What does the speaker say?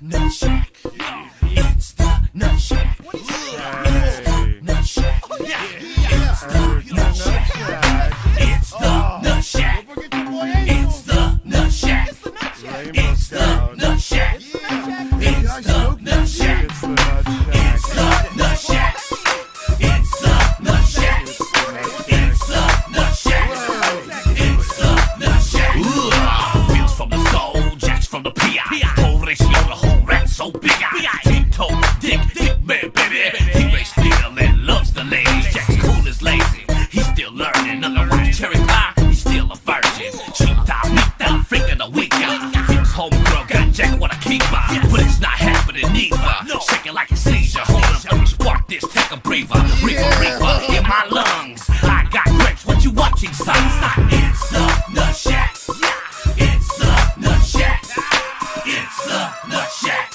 Nutshack. It's the Nutshack. It's the Nutshack. It's the Nutshack. It's the Nutshack. It's the Nutshack. It's the Nutshack. It's the Nutshack. It's the Nutshack. It's the Nutshack. It's the Nutshack. It's the Nutshack. Feels from the soul, jacks from the PI. Whole ratio, the whole rat so big. Tiptoe, dick man, baby. He may steal and loves the ladies. Jack's cool is lazy. He's still learning. Underwatch cherry pie. He's still a virgin. Cheap time, meat down, freak of the week. Feels homegirl, got Jack wanna keep by. But it's not happening either. Shaking like a seizure. Hold up, let me spark this. Take a breather. Reaper in my lungs. I got grapes. What you watching, son? It's the Nutshack. It's the Nutshack.